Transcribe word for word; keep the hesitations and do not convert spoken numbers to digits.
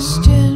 question.